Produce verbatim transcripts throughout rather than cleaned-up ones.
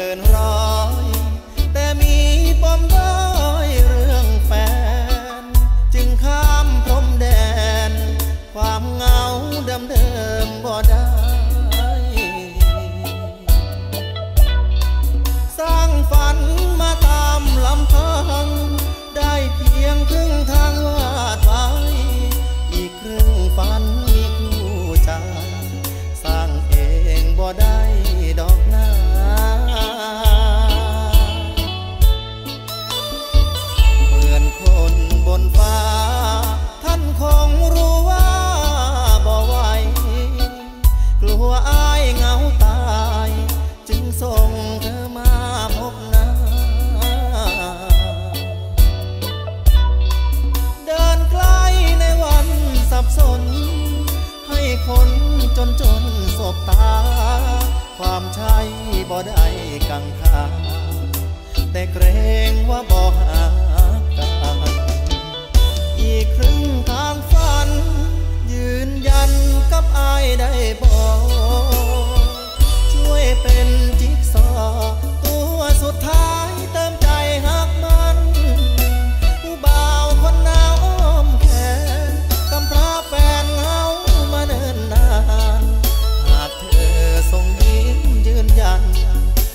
เกินร้อยแต่มีปมด้อยเรื่องแฟนจึงข้ามพรมแดนความเหงาเดิมเดิมบ่ได้สร้างฝันมาตามลำพังได้เพียงครึ่งทางวาดไว้อีกครึ่งฝันมีคู่ใจสร้างเองบ่ได้ดอกหน้าเหมือนคนบนฟ้าท่านคงรู้ว่าบ่ไหวกลัวอายเหงาตายจึงส่งเธอมาพบหน้าเดินใกล้ในวันสับสนให้คนจนจนสบตาความใช่บ่ได้กังขาแต่เกรงว่าบ่หากันอีกครึ่งทางฝันยืนยันกับอายได้บอกช่วยเป็นจิ๊กซอตัวสุดท้ายเติมใจหักมันผู้บ่าวคนหนาวอ้อมแขนกำพร้าแฟนเฮามาเนิ่นนานหากเธอทรงยิ้มยืนยัน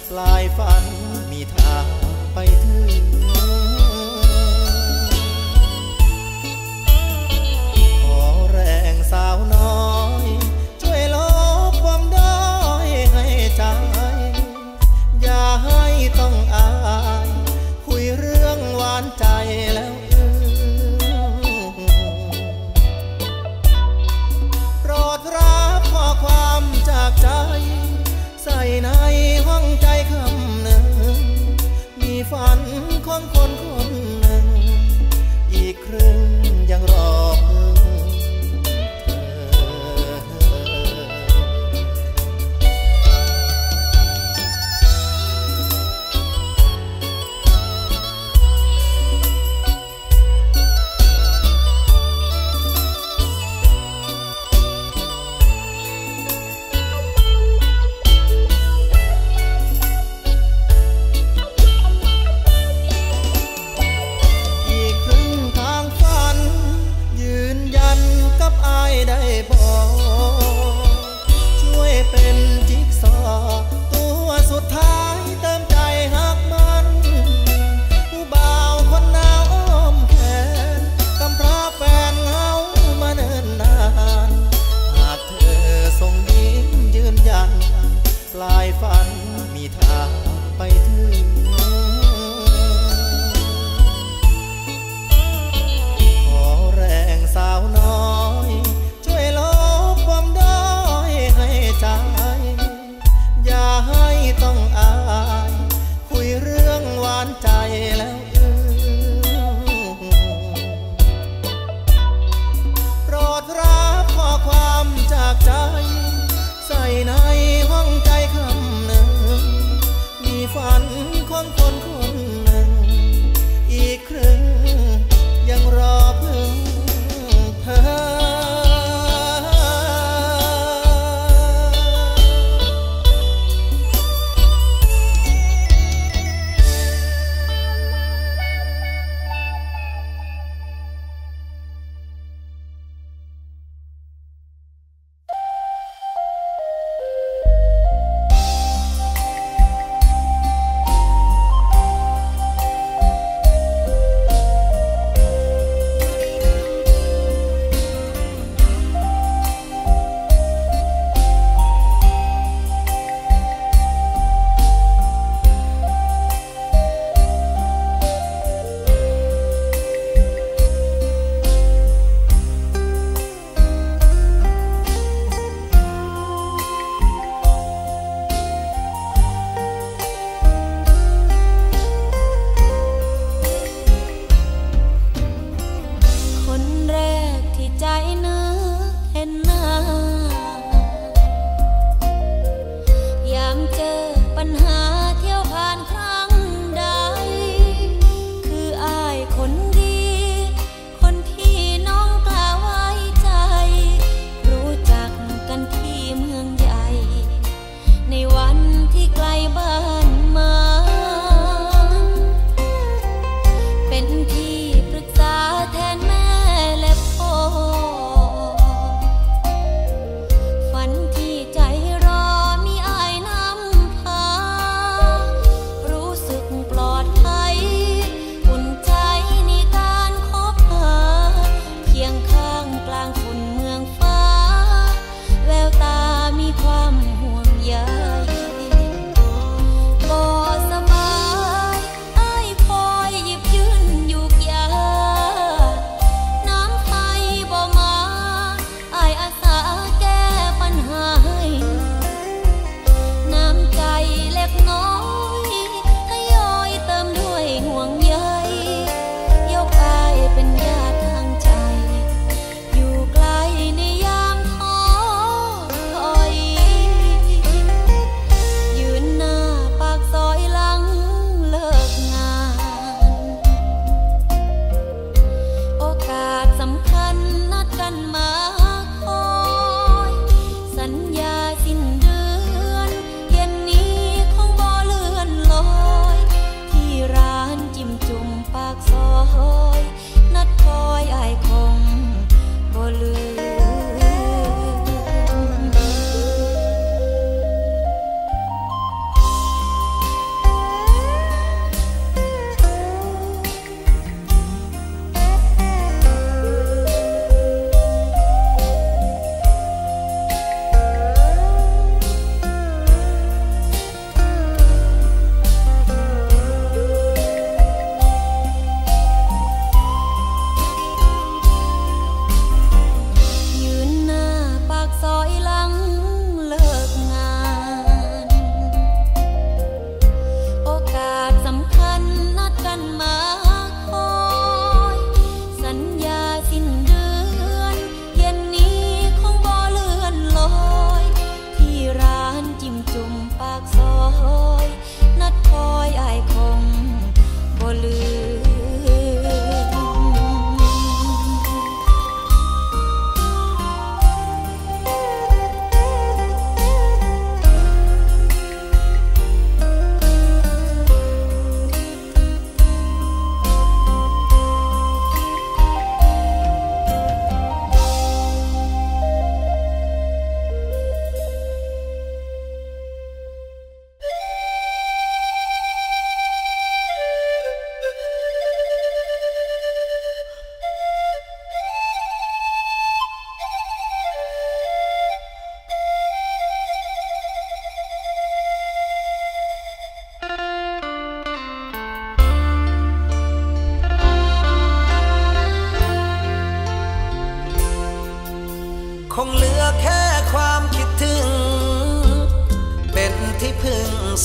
ปลายฝันมีทางไปถึงขอแรงสาวน้อยช่วยลบความด้อยให้ใจอย่าให้ต้องอายคุยเรื่องหวานใจแล้วอือโปรดรับข้อความจากใจใส่ในห้องใจคำหนึ่งมีฝันของคนคนหนึ่งอีกครึ่งยังรอ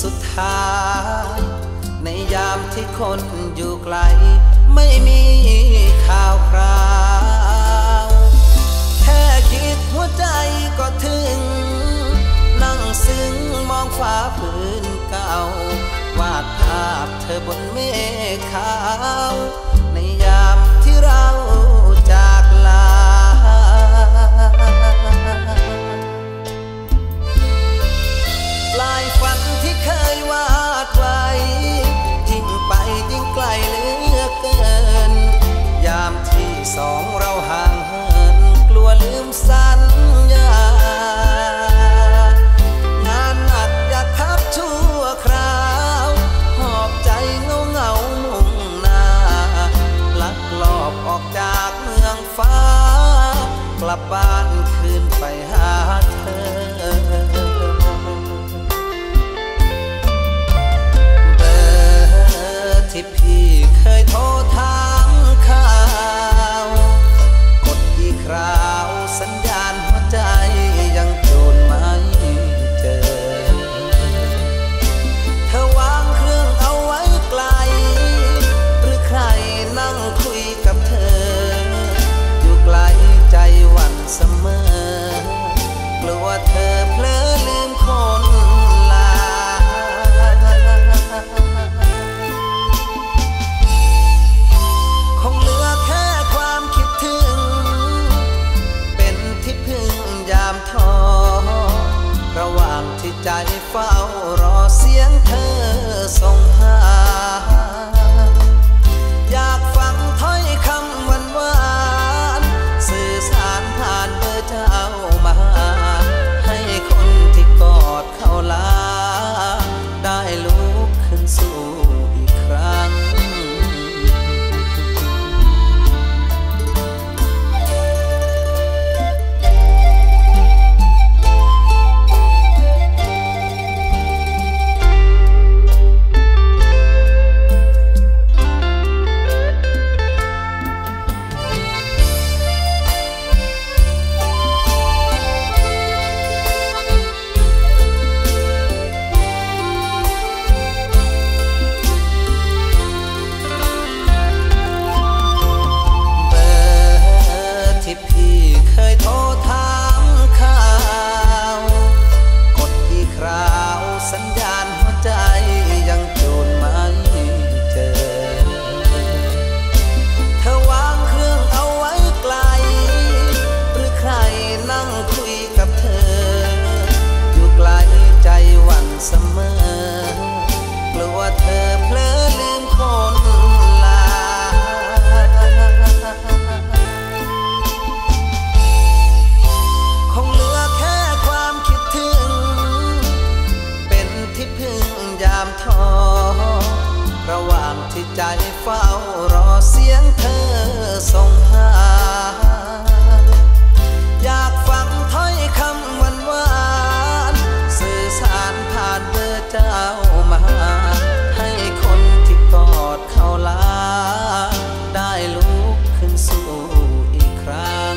สุดท้ายในยามที่คนอยู่ไกลไม่มีข่าวคราวแค่คิดหัวใจก็ถึงนั่งซึ้งมองฟ้าผืนเก่าวาดภาพเธอบนเมฆขาวในยามที่เราจากลาปลายฝันที่เคยวาดไว้ยิ่งไปยิ่งไกลเหลือเกินยามที่สองเราห่างเหินกลัวลืมสัญญางานหนักอยากพักชั่วคราวหอบใจเงาเงามุ่งหน้าลักลอบออกจากเมืองฟ้ากลับบ้านคืนไปหาเธอที่พี่เคยโทรถามข่าวกดกี่คราวสัญญาณหัวใจยังจูนไม่เจอเธอวางเครื่องเอาไว้ไกลหรือใครนั่งคุยกับเธออยู่ไกลใจหวั่นเสมอกลัวเธอเผลอลืมคนลาระหว่างที่ใจเฝ้ารอเสียงเธอส่งหาอยากฟังถ้อยคำหวานหวานสื่อสารผ่านเบอร์เจ้ามาให้คนที่กอดเข้าลาได้ลุกขึ้นสู่อีกครั้งเสมอกลัวเธอเผลอลืมคนลาคงเหลือแค่ความคิดถึงเป็นที่พึ่งยามท้อระหว่างที่ใจเฝ้ารอเสียงเธอส่งหาอยากฟังถ้อยคำหวานหวานสื่อสารผ่านเบอร์เจ้ามาให้คนที่กอดเข้าลาได้ลุกขึ้นสู่อีกครั้ง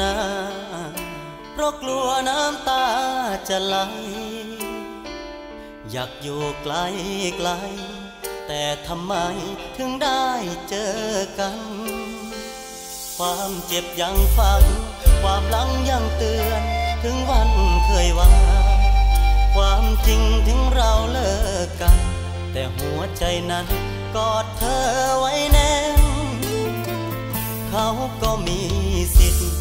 นาเพราะกลัวน้ำตาจะไหลอยากอยู่ไกลไกลแต่ทำไมถึงได้เจอกันความเจ็บยังฝังความหลังยังเตือนถึงวันเคยว่าความจริงถึงเราเลิกกันแต่หัวใจนั้นกอดเธอไว้แน่นเขาก็มีสิทธิ์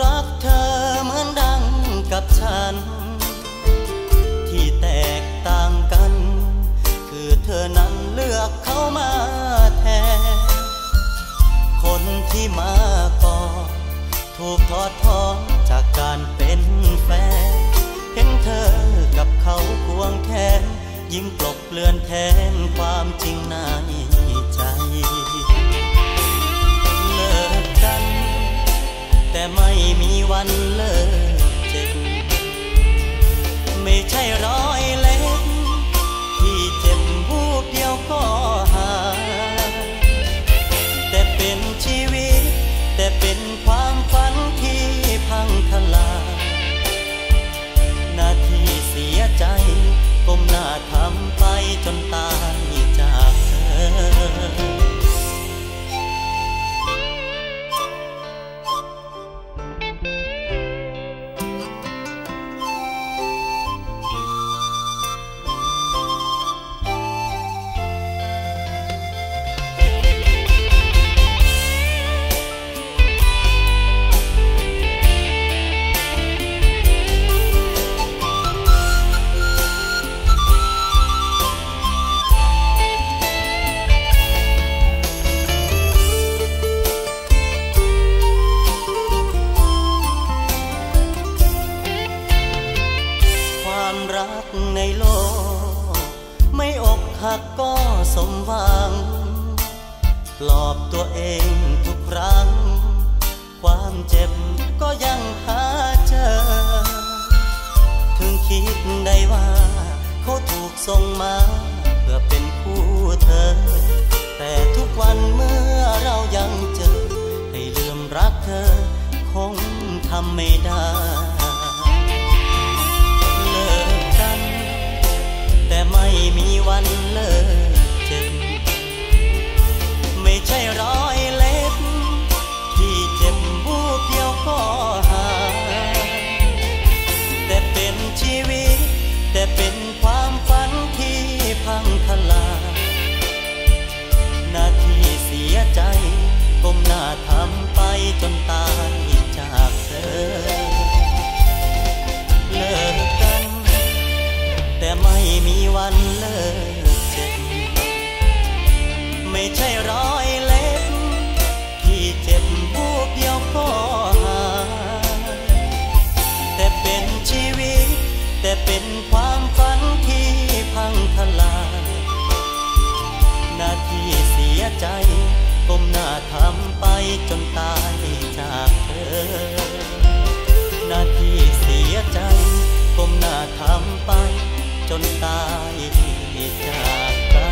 รักเธอเหมือนดังกับฉันที่แตกต่างกันคือเธอนั้นเลือกเขามาแทนคนที่มาก่อนถูกทอดถอนจากการเป็นแฟนเห็นเธอกับเขาควงแขนยิ่งกลบเลือนแทนความจริงในใจเลิกกันแต่ไม่มีวันเลิกเจ็บไม่ใช่รอยเล็บที่เจ็บวูบเดียวก็หายแต่เป็นชีวิตแต่เป็นความฝันที่พังทลายนาทีเสียใจก้มหน้าทำไปจนตายจากเธอในโลกไม่อกหักก็สมหวังปลอบตัวเองทุกครั้งความเจ็บก็ยังหาเจอถึงคิดได้ว่าเขาถูกส่งมาเพื่อเป็นคู่เธอแต่ทุกวันเมื่อเรายังเจอให้ลืมรักเธอคงทำไม่ได้แต่ไม่มีวันเลิกเจ็บไม่ใช่รอยเล็บที่เจ็บบูบเดียวก็หายแต่เป็นชีวิตแต่เป็นความฝันที่พังทลายนาทีเสียใจก้มหน้าทำไปจนตายจากเธอเลิกกันแต่ไม่มีวันเลิกเจ็บไม่ใช่รอยเล็บที่เจ็บวูบเดียวก็หายแต่เป็นชีวิตแต่เป็นความฝันที่พังทลายนาทีเสียใจก้มหน้าทำไปจนตายจากเธอนาทีเสียใจก้มหน้าทำไปจนตายจากกัน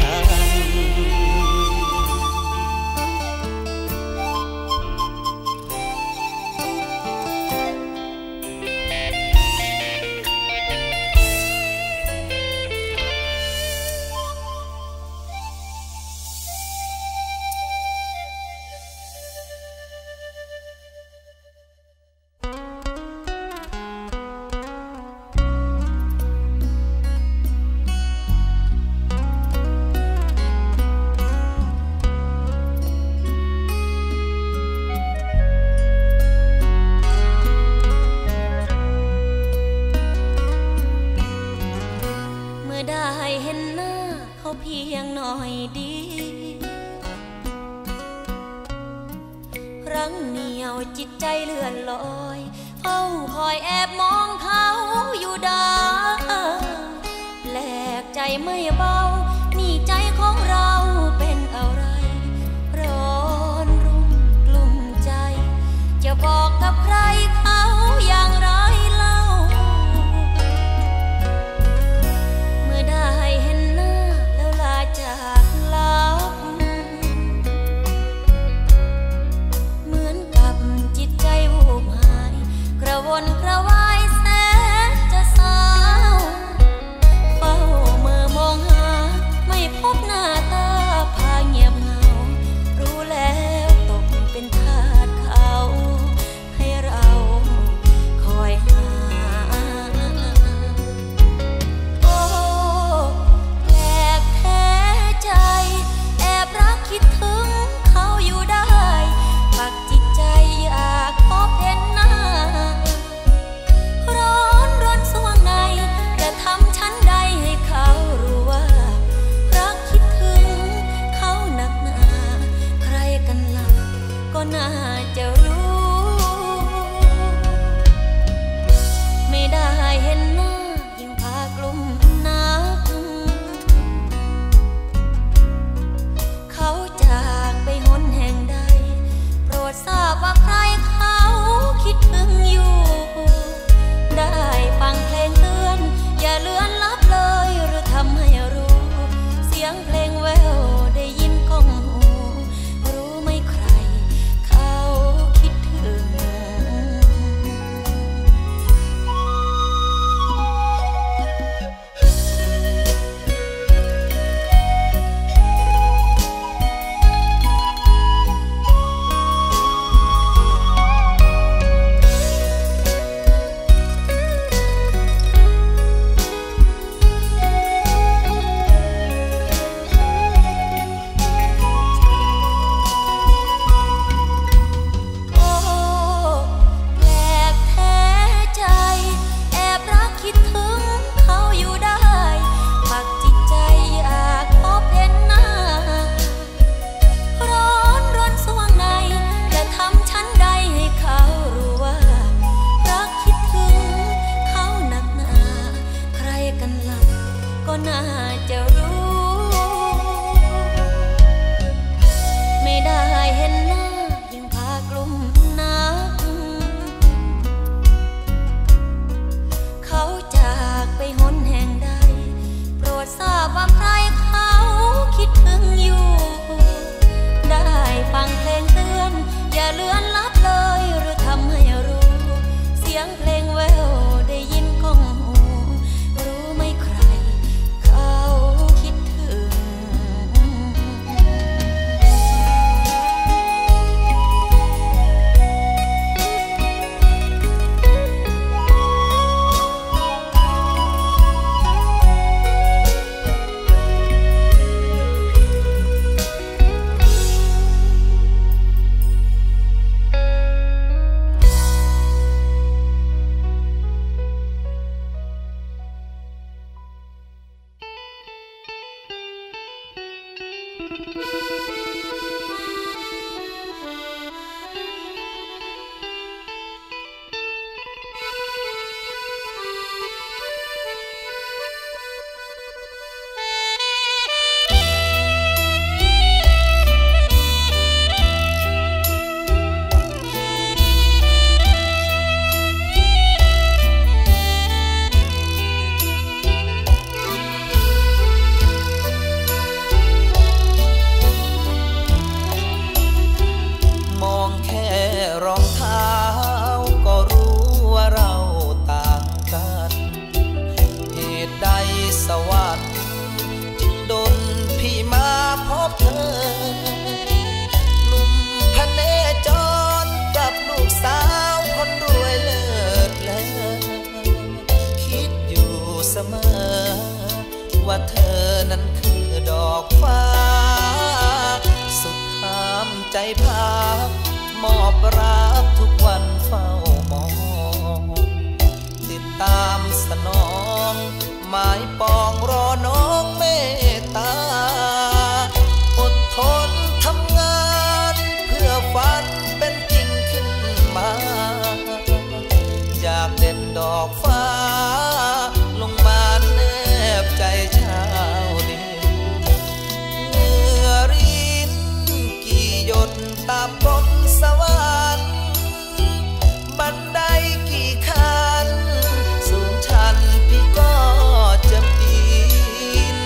จะรู้ไม่ได้เห็นหน้ายังพากลุ่มนักเขาจากไปหนแห่งใดโปรดทราบว่าใครเขาคิดถึงอยู่ได้ฟังเพลงเตือนอย่าเลือนลับเลยหรือทำให้รู้เสียงเพลงแววได้ยินก้องหูรู้ไหมใครเขาคิดถึงว่าเธอนั้นคือดอกฟ้าสุดห้ามใจพามอบรักทุกวันเฝ้ามองติดตามสนองหมายปองรอน้องเมตตาอดทนทำงานเพื่อฝันเป็นจริงขึ้นมาอยากเด่นดอกฟ้าตามบนสวรรค์บันไดกี่ขั้นสูงชันพี่ก็จะปีน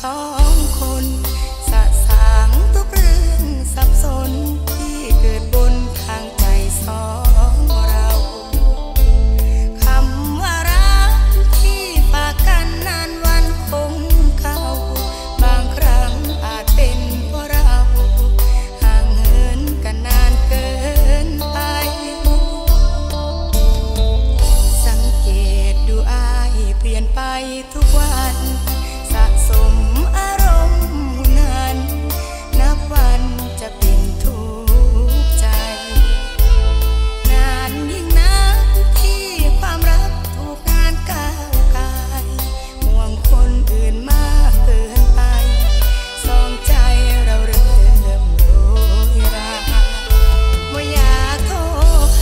สองคนสะสางทุกเรื่องสับสนที่เกิดบนทางใจสองเราคำว่ารักที่ฝากกันนานวันคงเก่าบางครั้งอาจเป็นเพราะเราห่างเหินกันนานเกินไปสังเกตดูอ้ายเปลี่ยนไปทุกวันสะสมอารมณ์นั้นนับวันจะเป็นทุกข์ใจนานยิ่งนักที่ความรักถูกงานก้าวกายห่วงคนอื่นมากเกินไปสองใจเราเริ่มโรยราไม่อยากโทร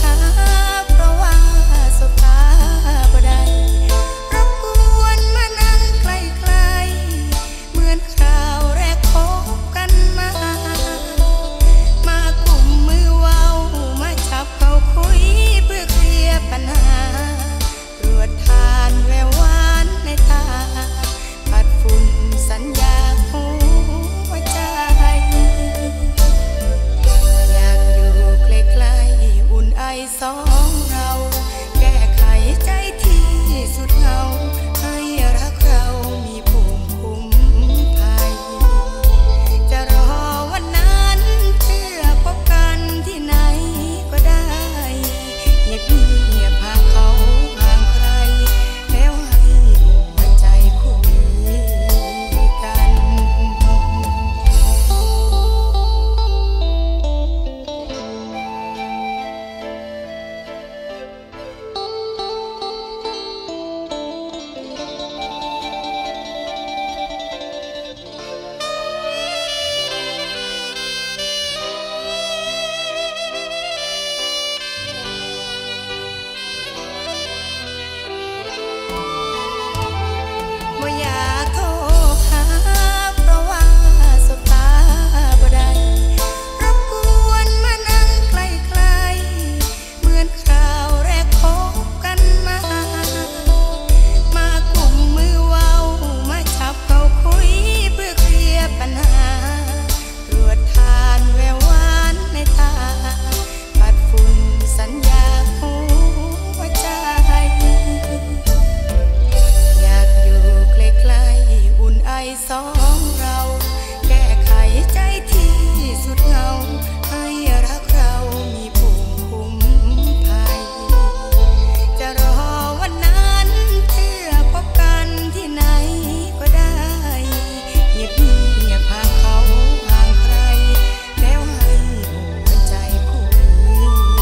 หาเพราะว่าสบตาบ่ได้รบกวนมานั่งไกลๆเหมือนคราวแรกพบกันมามากุมมือเว้ามาจับเขาคุยเพื่อเคลียร์ปัญหาตรวจทานแววหวานในตาปัดฝุ่นสัญญาหัวใจอยากอยู่ใกล้ๆอุ่นไอสองเราแก้ไขใจที่สุดเงาให้รักเรามีภูมิคุ้มภัยจะรอวันนั้นเพื่อพบกันที่ไหนก็ได้เงียบเงียบห่างเขาห่างใครแล้วให้หัวใจคุยกัน ไม่อยากโทรหาเพราะว่าสบตาบ่ได้รบกวนมานั่งไกลๆเหมือนคราวแรกพบกันมามากุมมือเว้ามาจับเขาคุยเพื่อเคลียร์ปัญหาตรวจทานแววหวานในตาปัดฝุ่นสัญญาหัวใจไอ้สองเราแก้ไขใจที่สุดเงาให้รักเรามีภูมิคุ้มภัยจะรอวันนั้นเพื่อพบกันที่ไหนก็ได้เงียบเงียบห่างเขาห่างใครแล้วให้หัวใจคุยกัน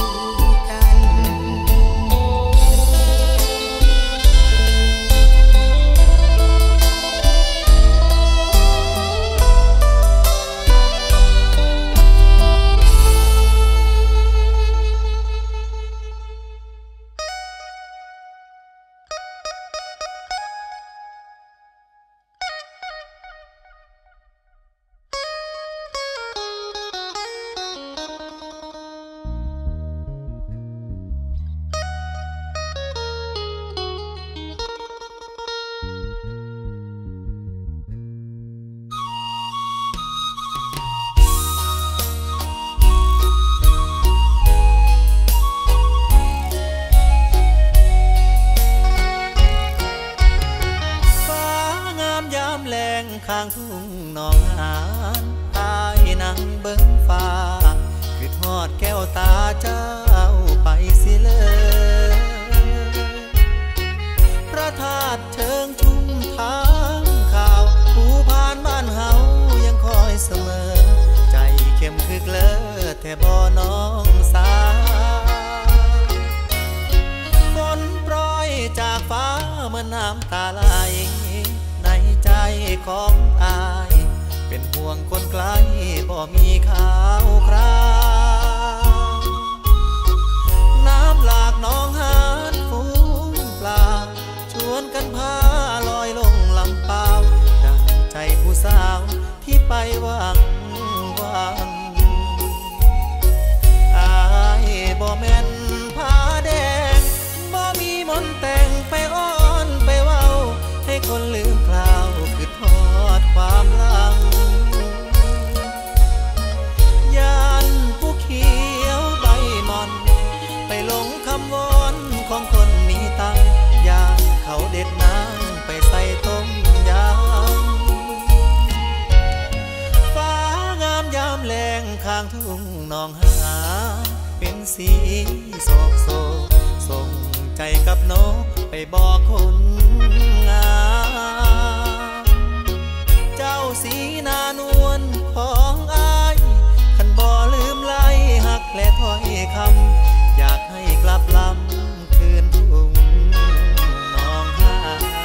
ค างทุ่งหนองหาเป็นสีโศกโศกส่งใจกับนกไปบอกคนงามเจ้าสีนานวลของอ้ายขันบ่ลืมไล่หักและถ้อยคำอยากให้กลับลำคืนทุ่งหนองหาอ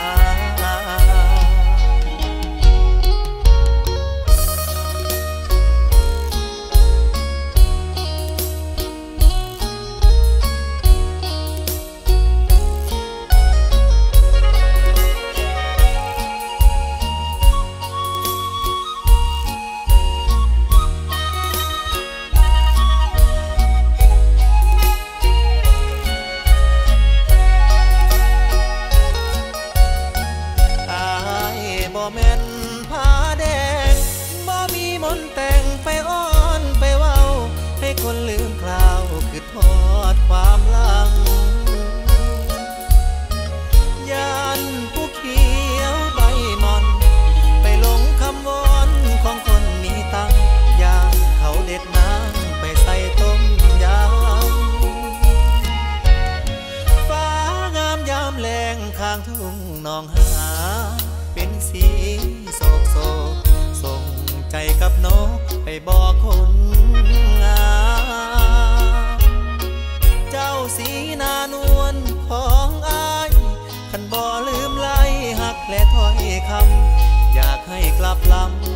ยากให้กลับลำ